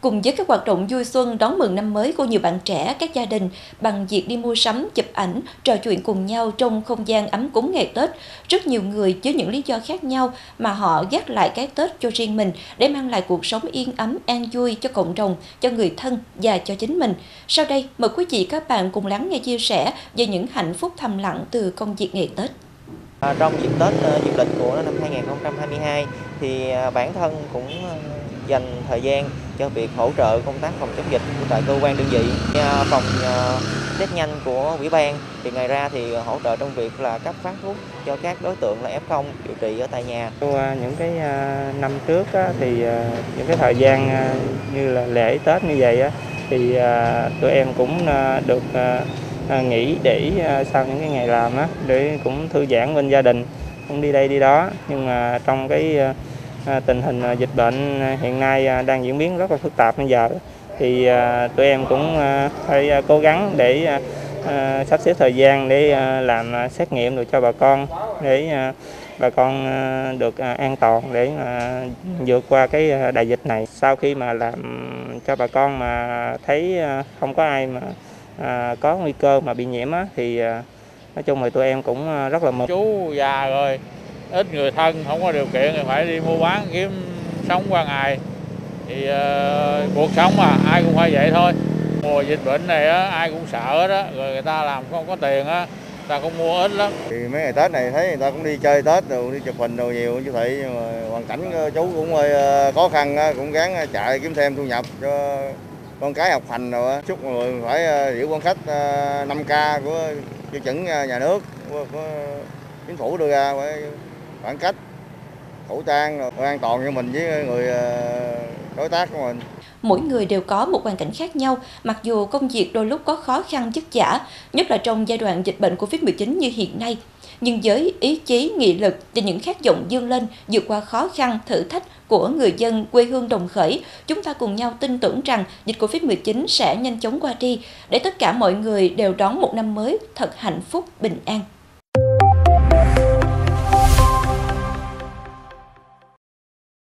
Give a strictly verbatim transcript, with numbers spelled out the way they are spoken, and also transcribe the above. Cùng với các hoạt động vui xuân đón mừng năm mới của nhiều bạn trẻ, các gia đình bằng việc đi mua sắm, chụp ảnh, trò chuyện cùng nhau trong không gian ấm cúng ngày Tết, rất nhiều người với những lý do khác nhau mà họ gác lại cái Tết cho riêng mình để mang lại cuộc sống yên ấm, an vui cho cộng đồng, cho người thân và cho chính mình. Sau đây, mời quý vị các bạn cùng lắng nghe chia sẻ về những hạnh phúc thầm lặng từ công việc ngày Tết. À, trong dịp Tết uh, du lịch của năm hai nghìn không trăm hai mươi hai thì uh, bản thân cũng uh, dành thời gian cho việc hỗ trợ công tác phòng chống dịch của tại cơ quan đơn vị, phòng test nhanh của ủy ban. Thì ngoài ra thì hỗ trợ trong việc là cấp phát thuốc cho các đối tượng là ép không điều trị ở tại nhà. Qua những cái năm trước thì những cái thời gian như là lễ Tết như vậy thì tụi em cũng được nghỉ để sau những cái ngày làm để cũng thư giãn bên gia đình, cũng đi đây đi đó. Nhưng mà trong cái tình hình dịch bệnh hiện nay đang diễn biến rất là phức tạp bây giờ thì tụi em cũng phải cố gắng để sắp xếp thời gian để làm xét nghiệm được cho bà con, để bà con được an toàn để vượt qua cái đại dịch này. Sau khi mà làm cho bà con mà thấy không có ai mà có nguy cơ mà bị nhiễm thì nói chung là tụi em cũng rất là mừng. Chú già rồi, ít người thân, không có điều kiện thì phải đi mua bán kiếm sống qua ngày thì uh, cuộc sống mà ai cũng phải vậy thôi. Mùa dịch bệnh này á, ai cũng sợ đó, rồi người ta làm không có tiền á, ta cũng mua ít lắm. Thì mấy ngày Tết này thấy người ta cũng đi chơi Tết rồi, đi chụp hình đồ nhiều chứ thị, nhưng mà hoàn cảnh chú cũng hơi khó khăn, cũng gắng chạy kiếm thêm thu nhập cho con cái học hành rồi á. Chúc mọi người phải hiểu quan khách năm K của tiêu chuẩn nhà nước, của, của chính phủ đưa ra, phải khoảng cách, khẩu trang, an toàn cho mình với người đối tác của mình. Mỗi người đều có một hoàn cảnh khác nhau, mặc dù công việc đôi lúc có khó khăn vất vả, nhất là trong giai đoạn dịch bệnh Covid mười chín như hiện nay. Nhưng với ý chí, nghị lực và những khát vọng vươn lên, vượt qua khó khăn, thử thách của người dân quê hương Đồng Khởi, chúng ta cùng nhau tin tưởng rằng dịch Covid mười chín sẽ nhanh chóng qua đi, để tất cả mọi người đều đón một năm mới thật hạnh phúc, bình an.